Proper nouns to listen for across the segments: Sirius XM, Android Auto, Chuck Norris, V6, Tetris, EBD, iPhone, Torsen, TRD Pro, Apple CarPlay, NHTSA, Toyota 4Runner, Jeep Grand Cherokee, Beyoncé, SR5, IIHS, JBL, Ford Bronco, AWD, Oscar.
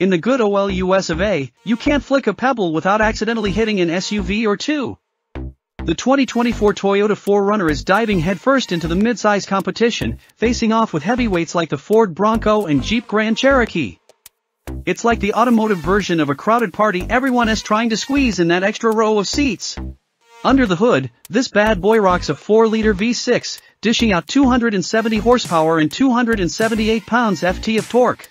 In the good old US of A, you can't flick a pebble without accidentally hitting an SUV or two. The 2024 Toyota 4Runner is diving headfirst into the midsize competition, facing off with heavyweights like the Ford Bronco and Jeep Grand Cherokee. It's like the automotive version of a crowded party everyone is trying to squeeze in that extra row of seats. Under the hood, this bad boy rocks a 4-liter V6, dishing out 270 horsepower and 278 pounds-ft of torque.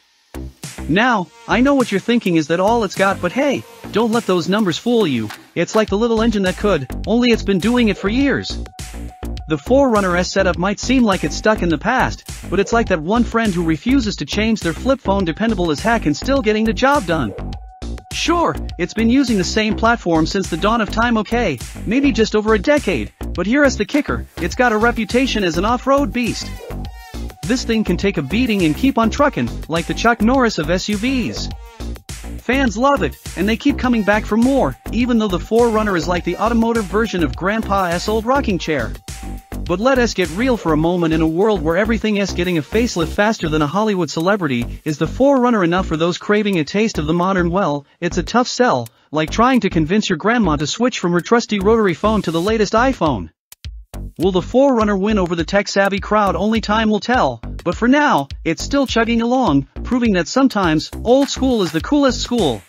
Now, I know what you're thinking is that all it's got, but hey, don't let those numbers fool you. It's like the little engine that could, only it's been doing it for years. The 4Runner S setup might seem like it's stuck in the past, but it's like that one friend who refuses to change their flip phone, dependable as heck and still getting the job done. Sure, it's been using the same platform since the dawn of time, okay, maybe just over a decade, but here is the kicker, it's got a reputation as an off-road beast. This thing can take a beating and keep on trucking, like the Chuck Norris of SUVs. Fans love it, and they keep coming back for more, even though the 4Runner is like the automotive version of Grandpa's old rocking chair. But let us get real for a moment. In a world where everything is getting a facelift faster than a Hollywood celebrity, is the 4Runner enough for those craving a taste of the modern? Well, it's a tough sell, like trying to convince your grandma to switch from her trusty rotary phone to the latest iPhone. Will the 4Runner win over the tech-savvy crowd? Only time will tell, but for now, it's still chugging along, proving that sometimes, old school is the coolest school.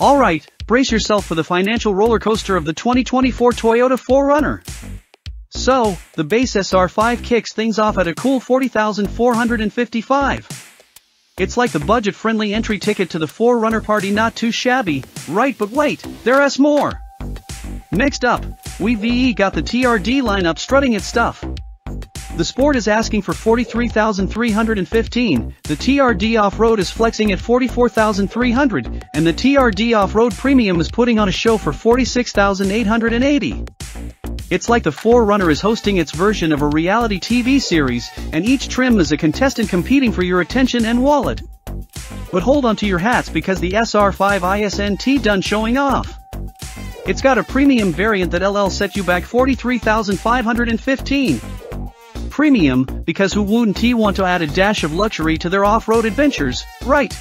Alright, brace yourself for the financial roller coaster of the 2024 Toyota 4Runner. So, the base SR5 kicks things off at a cool $40,455. It's like the budget-friendly entry ticket to the 4Runner party, not too shabby, right? But wait, there's more! Next up, we've got the TRD lineup strutting its stuff. The Sport is asking for $43,315, the TRD Off-Road is flexing at $44,300, and the TRD Off-Road Premium is putting on a show for $46,880. It's like the 4Runner is hosting its version of a reality TV series, and each trim is a contestant competing for your attention and wallet. But hold on to your hats, because the SR5 isn't done showing off. It's got a premium variant that'll set you back $43,515. Premium, because who wouldn't want to add a dash of luxury to their off-road adventures, right?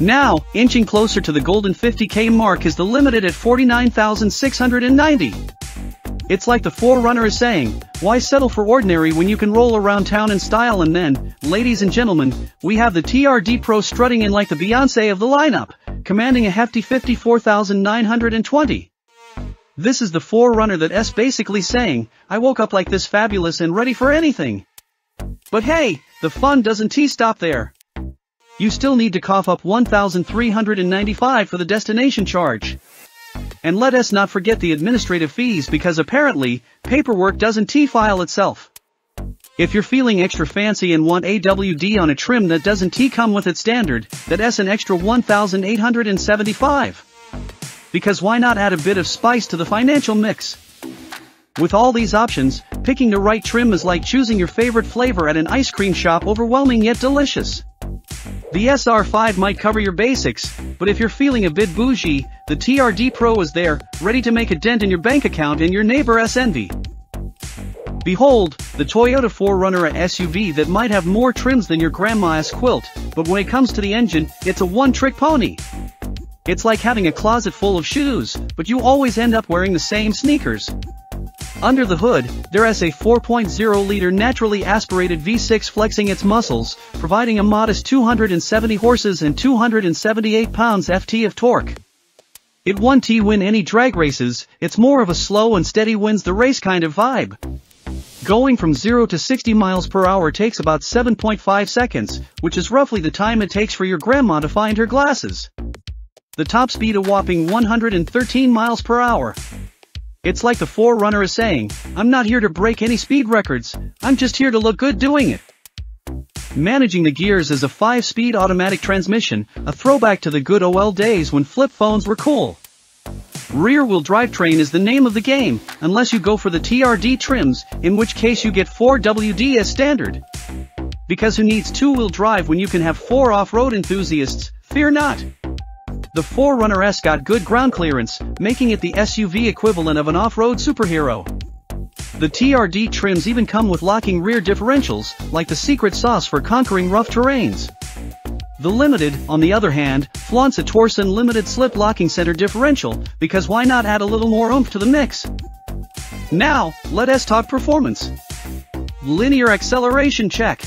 Now, inching closer to the golden 50K mark is the Limited at $49,690. It's like the 4Runner is saying, why settle for ordinary when you can roll around town in style? And then, ladies and gentlemen, we have the TRD Pro strutting in like the Beyoncé of the lineup, commanding a hefty $54,920. This is the 4Runner that's basically saying, I woke up like this, fabulous and ready for anything. But hey, the fun doesn't stop there. You still need to cough up $1,395 for the destination charge. And let us not forget the administrative fees, because apparently, paperwork doesn't file itself. If you're feeling extra fancy and want AWD on a trim that doesn't come with its standard, that's an extra $1,875. Because why not add a bit of spice to the financial mix? With all these options, picking the right trim is like choosing your favorite flavor at an ice cream shop, overwhelming yet delicious. The SR5 might cover your basics, but if you're feeling a bit bougie, the TRD Pro is there, ready to make a dent in your bank account and your neighbor's envy. Behold, the Toyota 4Runner, a SUV that might have more trims than your grandma's quilt, but when it comes to the engine, it's a one-trick pony. It's like having a closet full of shoes, but you always end up wearing the same sneakers. Under the hood, there's a 4.0-liter naturally aspirated V6 flexing its muscles, providing a modest 270 horses and 278 pounds-ft of torque. It won't win any drag races, it's more of a slow and steady wins the race kind of vibe. Going from 0 to 60 miles per hour takes about 7.5 seconds, which is roughly the time it takes for your grandma to find her glasses. The top speed a whopping 113 miles per hour. It's like the 4Runner is saying, I'm not here to break any speed records, I'm just here to look good doing it. Managing the gears is a 5-speed automatic transmission, a throwback to the good old days when flip phones were cool. Rear-wheel drivetrain is the name of the game, unless you go for the TRD trims, in which case you get 4WD as standard. Because who needs 2-wheel drive when you can have 4 off-road enthusiasts? Fear not. The 4Runner S got good ground clearance, making it the SUV equivalent of an off-road superhero. The TRD trims even come with locking rear differentials, like the secret sauce for conquering rough terrains. The Limited, on the other hand, flaunts a Torsen limited slip locking center differential, because why not add a little more oomph to the mix? Now, let us talk performance. Linear acceleration check.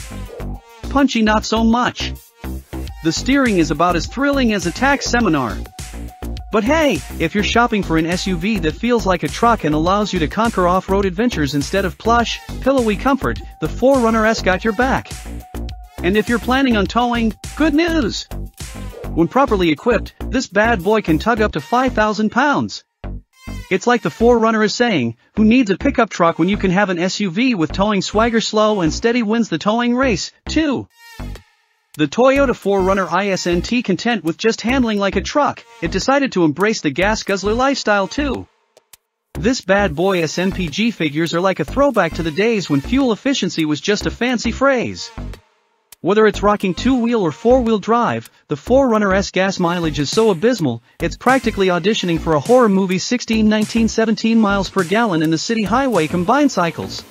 Punchy not so much. The steering is about as thrilling as a tax seminar. But hey, if you're shopping for an SUV that feels like a truck and allows you to conquer off-road adventures instead of plush, pillowy comfort, the 4Runner's got your back. And if you're planning on towing, good news! When properly equipped, this bad boy can tug up to 5,000 pounds. It's like the 4Runner is saying, who needs a pickup truck when you can have an SUV with towing swagger? Slow and steady wins the towing race, too. The Toyota 4Runner isn't content with just handling like a truck, it decided to embrace the gas guzzler lifestyle too. This bad boy's MPG figures are like a throwback to the days when fuel efficiency was just a fancy phrase. Whether it's rocking two-wheel or four-wheel drive, the 4Runner's gas mileage is so abysmal, it's practically auditioning for a horror movie. 16, 19, 17 miles per gallon in the city highway combined cycles.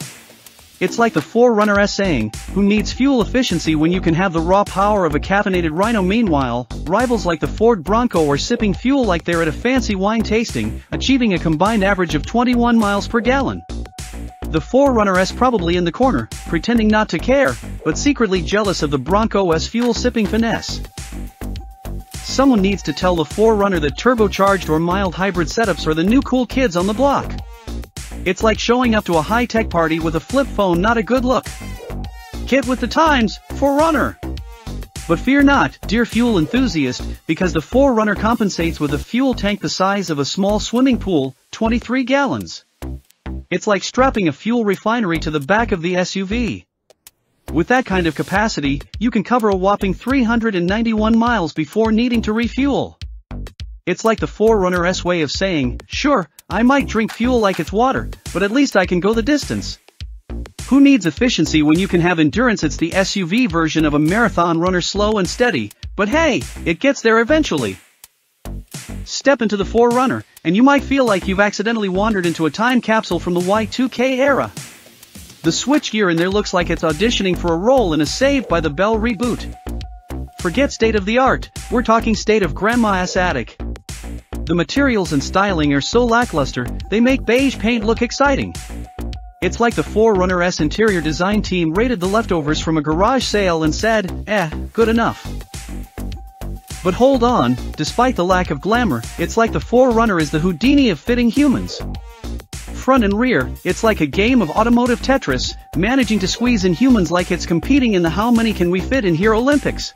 It's like the 4Runner's saying, who needs fuel efficiency when you can have the raw power of a caffeinated Rhino? Meanwhile, rivals like the Ford Bronco are sipping fuel like they're at a fancy wine tasting, achieving a combined average of 21 miles per gallon. The 4Runner's probably in the corner, pretending not to care, but secretly jealous of the Bronco's fuel-sipping finesse. Someone needs to tell the 4Runner that turbocharged or mild hybrid setups are the new cool kids on the block. It's like showing up to a high-tech party with a flip phone. Not a good look. Get with the times, 4Runner. But fear not, dear fuel enthusiast, because the 4Runner compensates with a fuel tank the size of a small swimming pool, 23 gallons. It's like strapping a fuel refinery to the back of the SUV. With that kind of capacity, you can cover a whopping 391 miles before needing to refuel. It's like the 4Runner's way of saying, sure, I might drink fuel like it's water, but at least I can go the distance. Who needs efficiency when you can have endurance? It's the SUV version of a marathon runner, slow and steady, but hey, it gets there eventually. Step into the 4Runner, and you might feel like you've accidentally wandered into a time capsule from the Y2K era. The switchgear in there looks like it's auditioning for a role in a Saved by the Bell reboot. Forget state-of-the-art, we're talking state of grandma's attic. The materials and styling are so lackluster, they make beige paint look exciting. It's like the 4Runner's interior design team raided the leftovers from a garage sale and said, good enough. But hold on, despite the lack of glamour, it's like the 4Runner is the Houdini of fitting humans. Front and rear, it's like a game of automotive Tetris, managing to squeeze in humans like it's competing in the how many can we fit in here Olympics.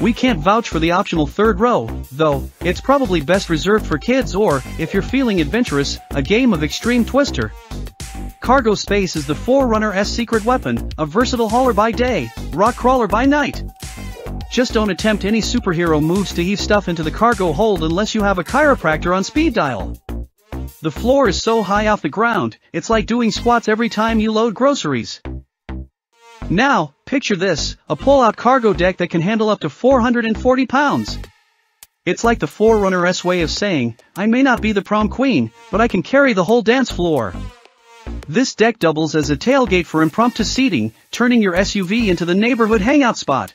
We can't vouch for the optional third row, though. It's probably best reserved for kids or, if you're feeling adventurous, a game of Extreme Twister. Cargo space is the 4Runner's secret weapon, a versatile hauler by day, rock crawler by night. Just don't attempt any superhero moves to heave stuff into the cargo hold unless you have a chiropractor on speed dial. The floor is so high off the ground, it's like doing squats every time you load groceries. Now, picture this, a pull-out cargo deck that can handle up to 440 pounds. It's like the 4Runner's way of saying, I may not be the prom queen, but I can carry the whole dance floor. This deck doubles as a tailgate for impromptu seating, turning your SUV into the neighborhood hangout spot.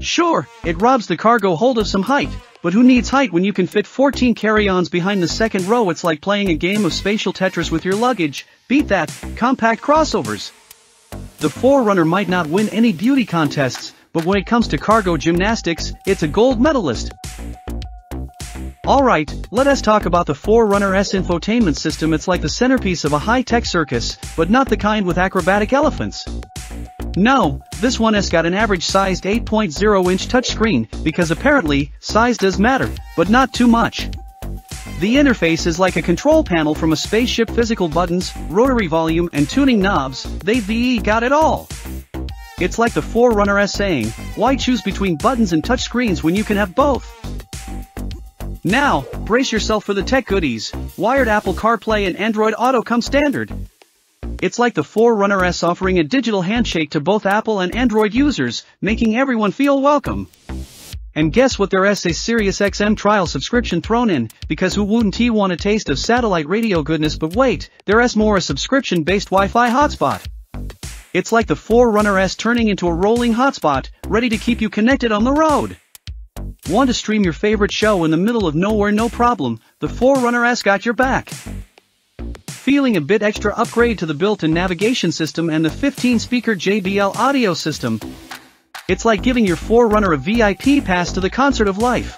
Sure, it robs the cargo hold of some height, but who needs height when you can fit 14 carry-ons behind the second row? It's like playing a game of spatial Tetris with your luggage. Beat that, compact crossovers. The 4Runner might not win any beauty contests, but when it comes to cargo gymnastics, it's a gold medalist. Alright, let us talk about the 4Runner's infotainment system. It's like the centerpiece of a high-tech circus, but not the kind with acrobatic elephants. No, this one's got an average-sized 8.0-inch touchscreen, because apparently, size does matter, but not too much. The interface is like a control panel from a spaceship. Physical buttons, rotary volume and tuning knobs, they've got it all. It's like the 4Runner's saying, why choose between buttons and touchscreens when you can have both? Now, brace yourself for the tech goodies, wired Apple CarPlay and Android Auto come standard. It's like the 4Runner's offering a digital handshake to both Apple and Android users, making everyone feel welcome. And guess what? There's a Sirius XM trial subscription thrown in, because who wouldn't want a taste of satellite radio goodness? But wait, there's more, a subscription-based Wi-Fi hotspot. It's like the 4Runner's turning into a rolling hotspot, ready to keep you connected on the road. Want to stream your favorite show in the middle of nowhere? No problem, the 4Runner's got your back. Feeling a bit extra? Upgrade to the built-in navigation system and the 15-speaker JBL audio system. It's like giving your 4Runner a VIP pass to the concert of life.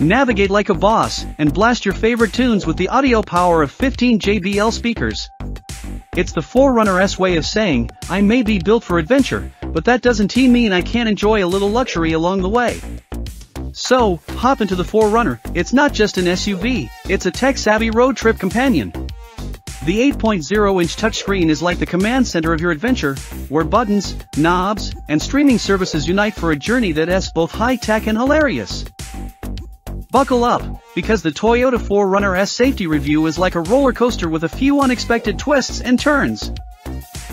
Navigate like a boss, and blast your favorite tunes with the audio power of 15 JBL speakers. It's the 4Runner's way of saying, I may be built for adventure, but that doesn't mean I can't enjoy a little luxury along the way. So, hop into the 4Runner, it's not just an SUV, it's a tech-savvy road trip companion. The 8.0-inch touchscreen is like the command center of your adventure, where buttons, knobs, and streaming services unite for a journey that's both high-tech and hilarious. Buckle up, because the Toyota 4Runner's safety review is like a roller coaster with a few unexpected twists and turns.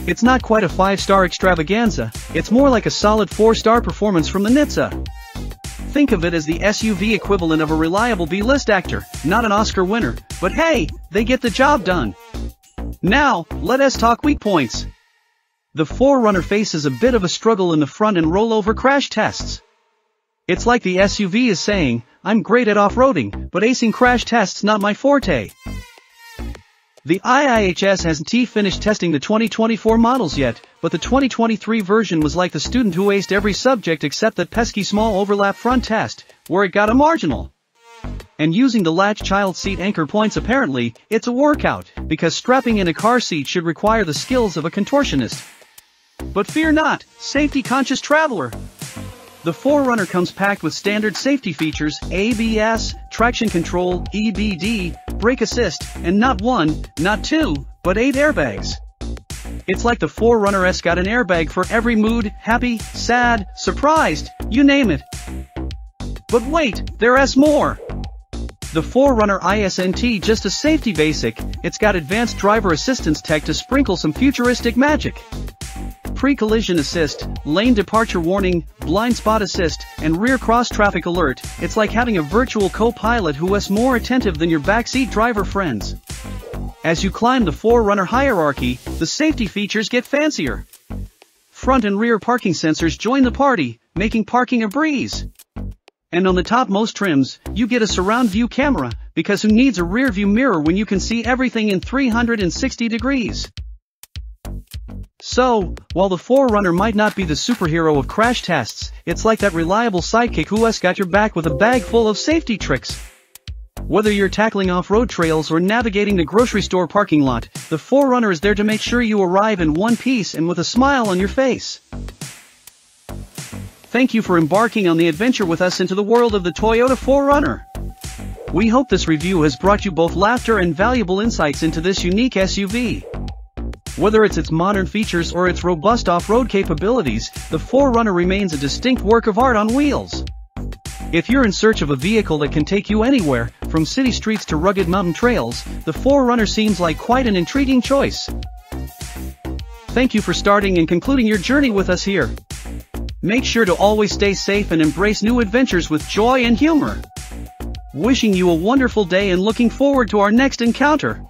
It's not quite a 5-star extravaganza, it's more like a solid 4-star performance from the NHTSA. Think of it as the SUV equivalent of a reliable B-list actor, not an Oscar winner, but hey, they get the job done. Now, let us talk weak points. The 4Runner faces a bit of a struggle in the front and rollover crash tests. It's like the SUV is saying, I'm great at off-roading, but acing crash tests not my forte. The IIHS hasn't finished testing the 2024 models yet, but the 2023 version was like the student who aced every subject except that pesky small overlap front test, where it got a marginal. And using the latch child seat anchor points, apparently, it's a workout, because strapping in a car seat should require the skills of a contortionist. But fear not, safety-conscious traveler. The 4Runner comes packed with standard safety features, ABS, traction control, EBD, brake assist, and not one, not two, but 8 airbags. It's like the 4Runner's got an airbag for every mood, happy, sad, surprised, you name it. But wait, there's more! The 4Runner isn't just a safety basic, it's got advanced driver assistance tech to sprinkle some futuristic magic. Pre-collision assist, lane departure warning, blind spot assist, and rear cross-traffic alert, it's like having a virtual co-pilot who's more attentive than your backseat driver friends. As you climb the 4Runner hierarchy, the safety features get fancier. Front and rear parking sensors join the party, making parking a breeze. And on the topmost trims, you get a surround view camera, because who needs a rear view mirror when you can see everything in 360 degrees? So, while the 4Runner might not be the superhero of crash tests, it's like that reliable sidekick who's got your back with a bag full of safety tricks. Whether you're tackling off-road trails or navigating the grocery store parking lot, the 4Runner is there to make sure you arrive in one piece and with a smile on your face. Thank you for embarking on the adventure with us into the world of the Toyota 4Runner. We hope this review has brought you both laughter and valuable insights into this unique SUV. Whether it's its modern features or its robust off-road capabilities, the 4Runner remains a distinct work of art on wheels. If you're in search of a vehicle that can take you anywhere, from city streets to rugged mountain trails, the 4Runner seems like quite an intriguing choice. Thank you for starting and concluding your journey with us here. Make sure to always stay safe and embrace new adventures with joy and humor. Wishing you a wonderful day and looking forward to our next encounter.